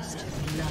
First blood.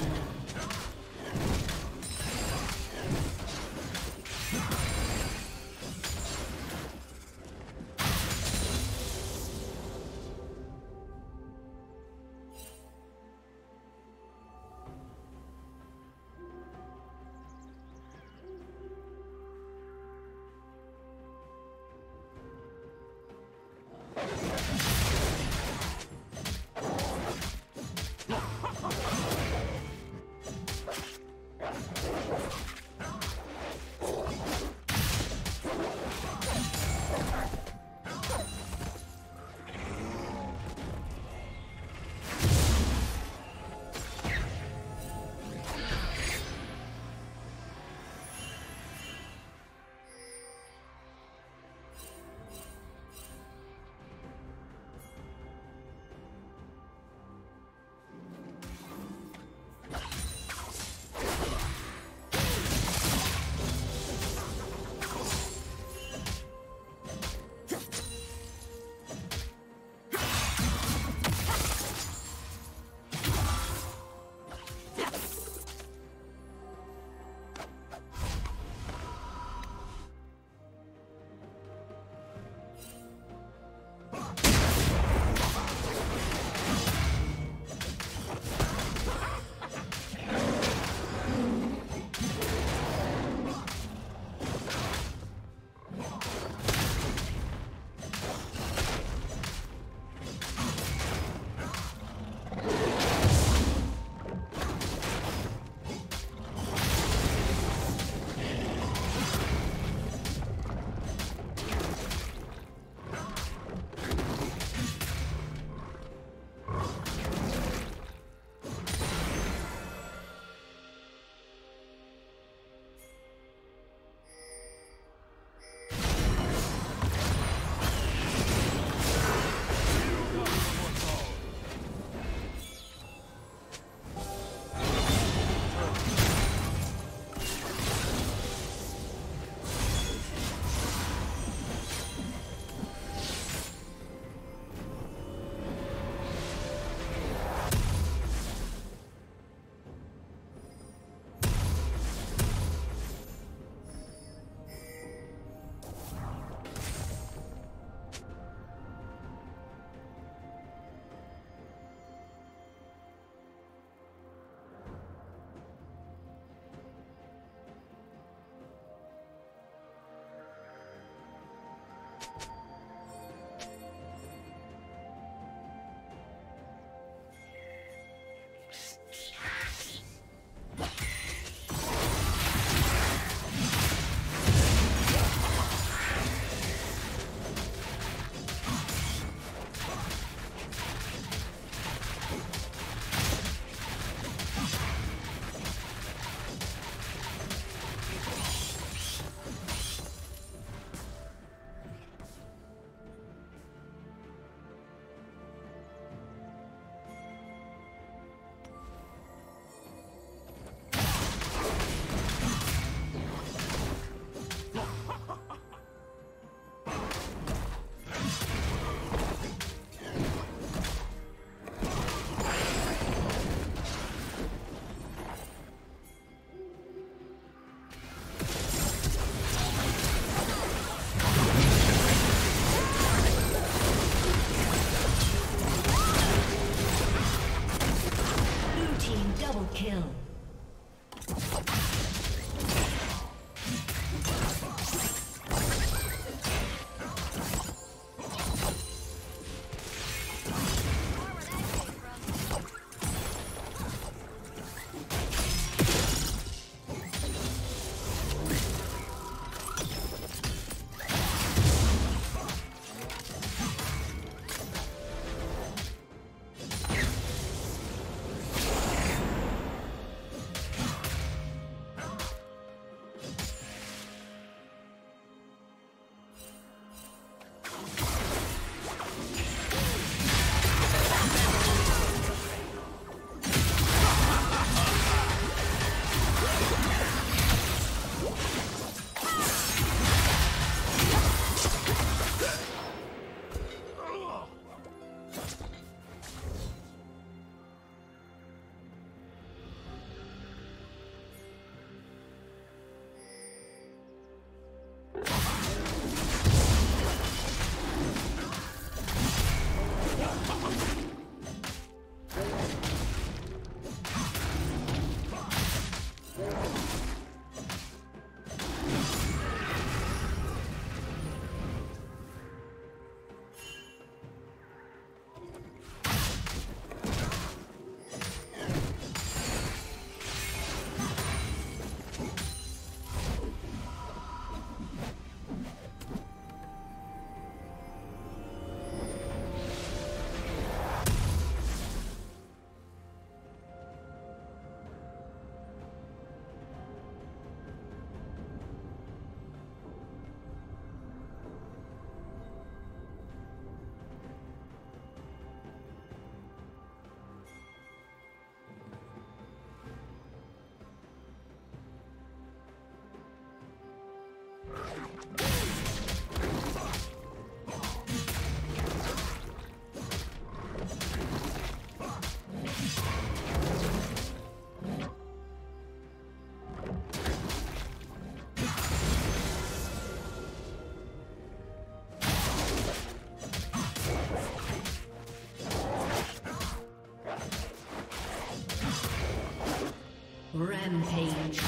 Rampage.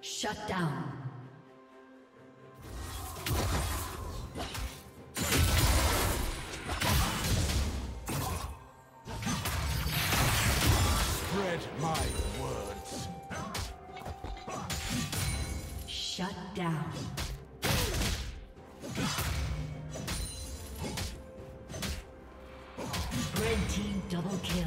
Shut down. Spread my words. Shut down. Red team double kill.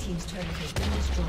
Team's turret has been destroyed.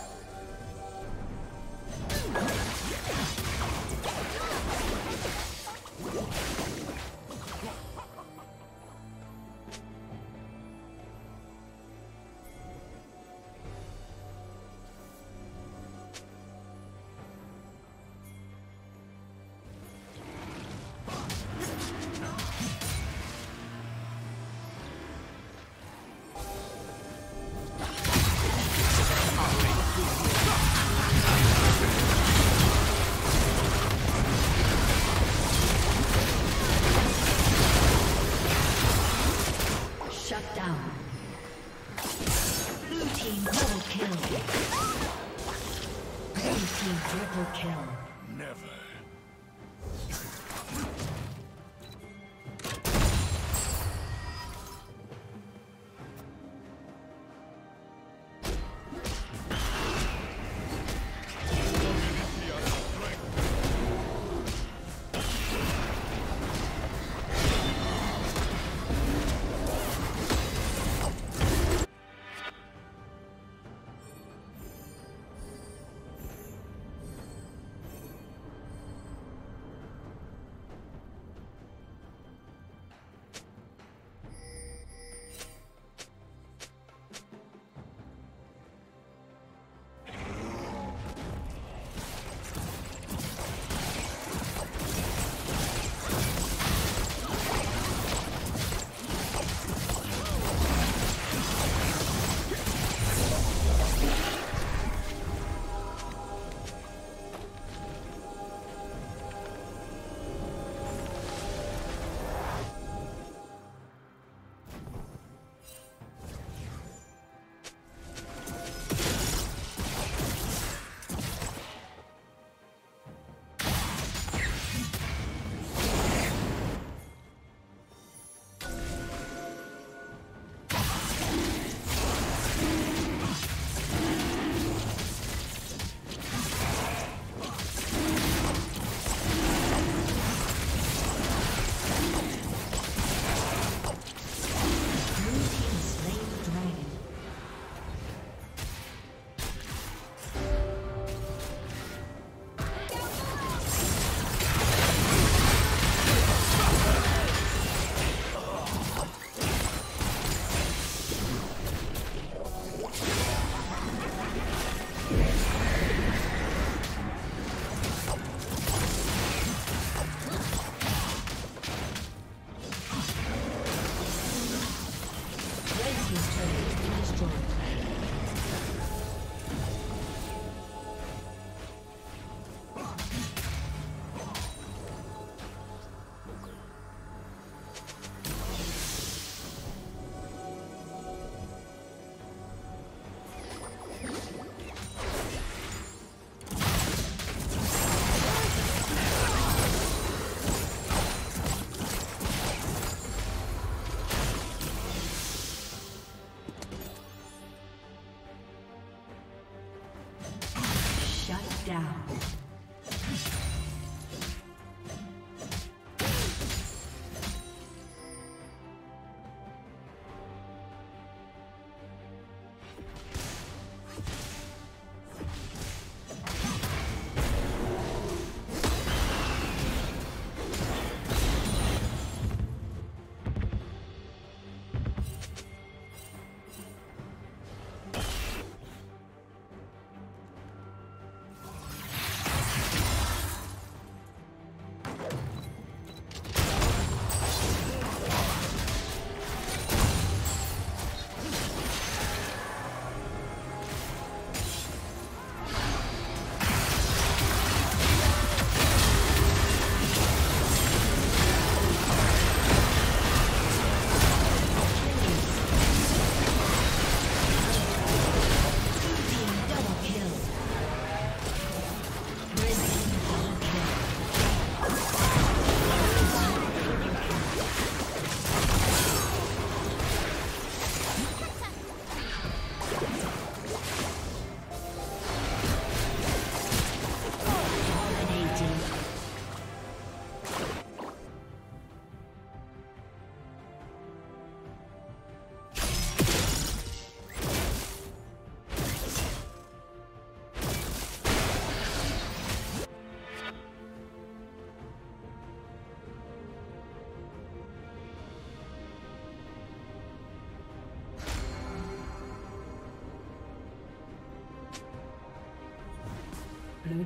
Blue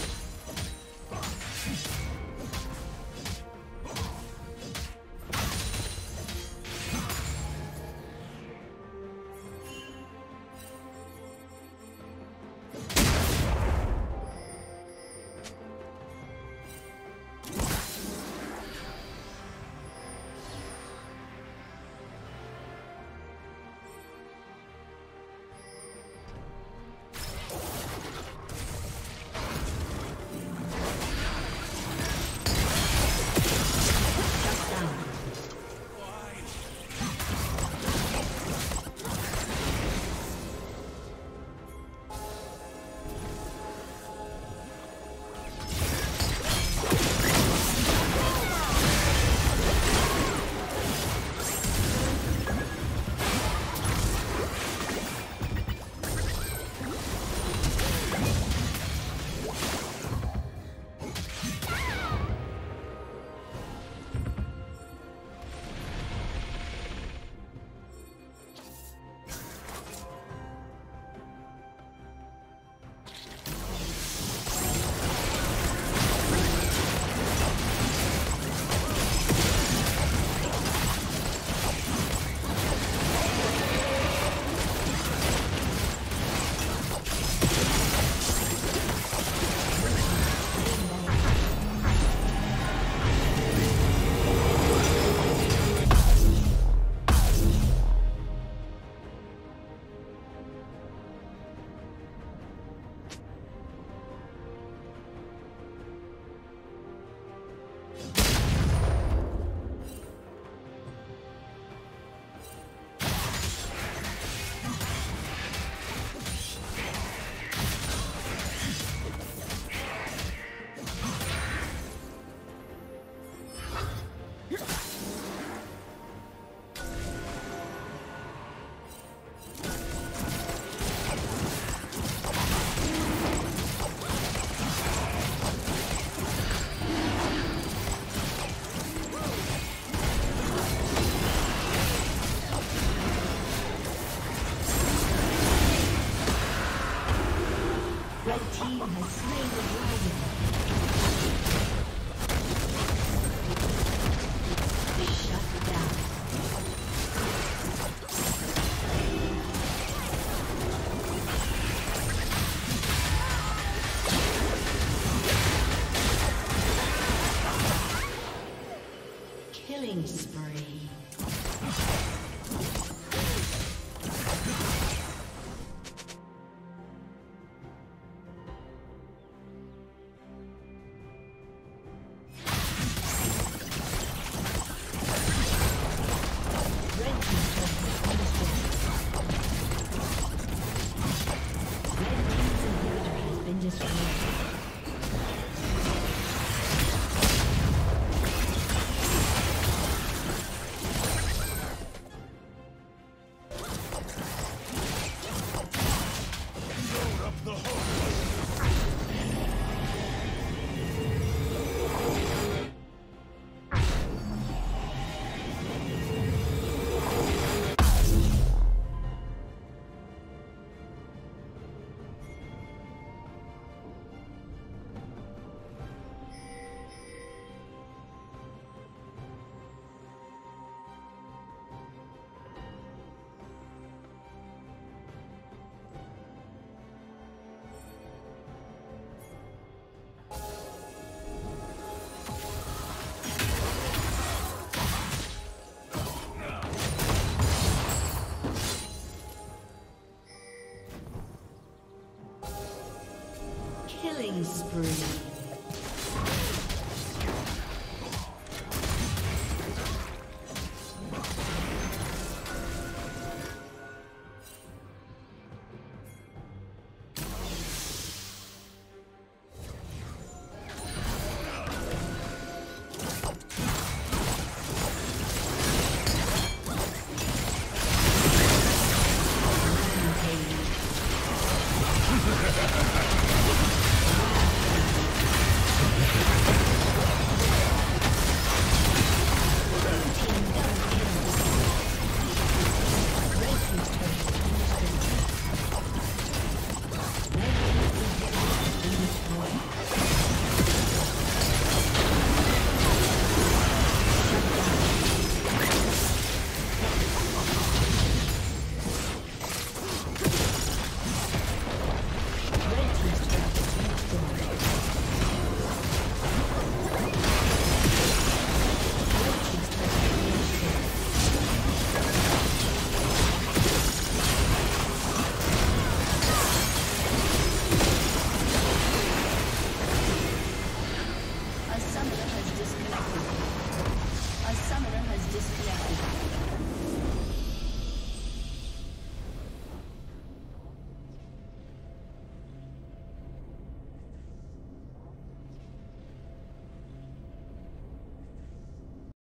Spree.